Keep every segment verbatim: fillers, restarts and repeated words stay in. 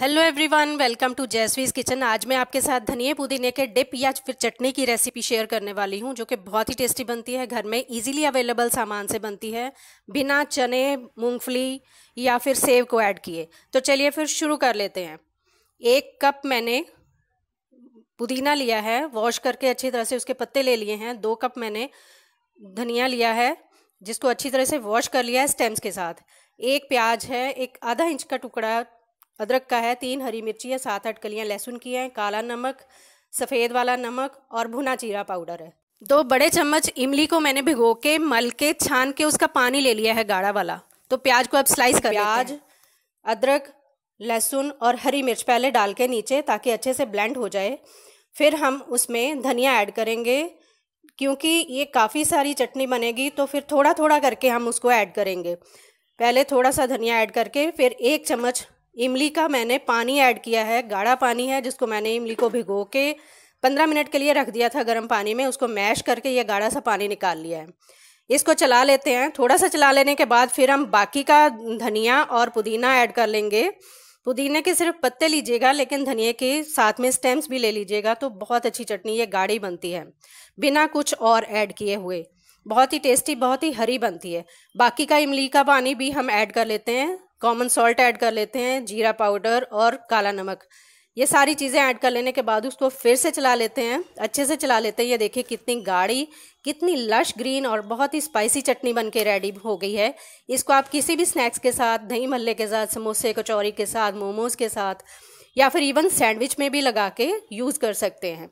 Hello everyone, welcome to जैसवीज़ kitchen. आज मैं आपके साथ धनिया पुदीने के डिप या फिर चटनी की रेसिपी शेयर करने वाली हूं, जो कि बहुत ही टेस्टी बनती है। घर में इजीली अवेलेबल सामान से बनती है, बिना चने, मूंगफली या फिर सेव को ऐड किए। तो चलिए फिर शुरू कर लेते हैं। एक कप मैंने पुदीना लिया है, वॉश करके अच्छी तरह से उसके पत्ते ले लिए हैं। दो कप मैंने धनिया लिया है, जिसको अच्छी तरह से वॉश कर लिया है स्टेम्स के साथ। एक प्याज है, एक आधा इंच का टुकड़ा अदरक का है, तीन हरी मिर्ची है, सात आठ कलियां लहसुन की हैं, काला नमक, सफ़ेद वाला नमक और भुना जीरा पाउडर है। दो बड़े चम्मच इमली को मैंने भिगो के, मल के, छान के उसका पानी ले लिया है, गाढ़ा वाला। तो प्याज को अब स्लाइस कर लेते हैं। प्याज, अदरक, लहसुन और हरी मिर्च पहले डाल के नीचे, ताकि अच्छे से ब्लेंड हो जाए। फिर हम उसमें धनिया ऐड करेंगे, क्योंकि ये काफ़ी सारी चटनी बनेगी, तो फिर थोड़ा थोड़ा करके हम उसको ऐड करेंगे। पहले थोड़ा सा धनिया ऐड करके, फिर एक चम्मच इमली का मैंने पानी ऐड किया है, गाढ़ा पानी है, जिसको मैंने इमली को भिगो के पंद्रह मिनट के लिए रख दिया था गर्म पानी में। उसको मैश करके ये गाढ़ा सा पानी निकाल लिया है। इसको चला लेते हैं। थोड़ा सा चला लेने के बाद फिर हम बाकी का धनिया और पुदीना ऐड कर लेंगे। पुदीने के सिर्फ पत्ते लीजिएगा, लेकिन धनिया के साथ में स्टेम्स भी ले लीजिएगा, तो बहुत अच्छी चटनी ये गाढ़ी बनती है, बिना कुछ और ऐड किए हुए। बहुत ही टेस्टी, बहुत ही हरी बनती है। बाकी का इमली का पानी भी हम ऐड कर लेते हैं, कॉमन सॉल्ट ऐड कर लेते हैं, जीरा पाउडर और काला नमक। ये सारी चीज़ें ऐड कर लेने के बाद उसको फिर से चला लेते हैं, अच्छे से चला लेते हैं। ये देखिए कितनी गाढ़ी, कितनी लश ग्रीन और बहुत ही स्पाइसी चटनी बनके रेडी हो गई है। इसको आप किसी भी स्नैक्स के साथ, दही भल्ले के साथ, समोसे, कचौरी के साथ, मोमोज़ के साथ या फिर इवन सैंडविच में भी लगा के यूज़ कर सकते हैं।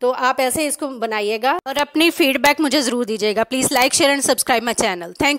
तो आप ऐसे इसको बनाइएगा और अपनी फीडबैक मुझे ज़रूर दीजिएगा। Please like, share and subscribe my channel. Thank you.